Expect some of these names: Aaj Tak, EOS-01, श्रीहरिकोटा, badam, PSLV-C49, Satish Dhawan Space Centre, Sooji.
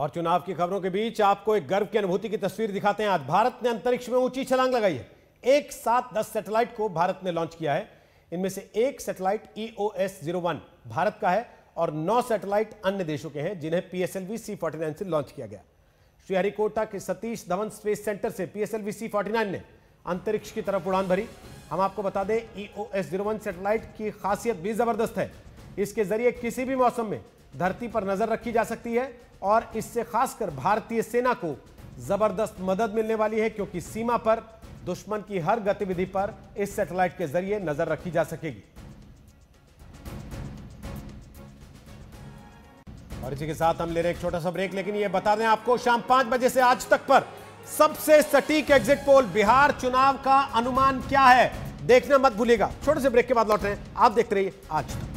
और चुनाव की खबरों के बीच आपको एक गर्व की अनुभूति की तस्वीर दिखाते हैं। आज भारत ने अंतरिक्ष में ऊंची छलांग लगाई है। एक साथ 10 सैटेलाइट को भारत ने लॉन्च किया है। इनमें से एक सैटेलाइट EOS-01 भारत का है और 9 सैटेलाइट अन्य देशों के हैं जिन्हें PSLV-C49 से लॉन्च किया गया। श्रीहरिकोटा के सतीश धवन स्पेस सेंटर से PSLV-C49 ने अंतरिक्ष की तरफ उड़ान भरी। हम आपको बता दें EOS-01 सैटेलाइट की खासियत भी जबरदस्त है। इसके जरिए किसी भी मौसम में धरती पर नजर रखी जा सकती है और इससे खासकर भारतीय सेना को जबरदस्त मदद मिलने वाली है, क्योंकि सीमा पर दुश्मन की हर गतिविधि पर इस सैटेलाइट के जरिए नजर रखी जा सकेगी। और इसी के साथ हम ले रहे हैं एक छोटा सा ब्रेक, लेकिन यह बता दें आपको शाम 5 बजे से आज तक पर सबसे सटीक एग्जिट पोल बिहार चुनाव का अनुमान क्या है देखना मत भूलिएगा। छोटे से ब्रेक के बाद लौट रहे हैं, आप देखते रहिए आज तक।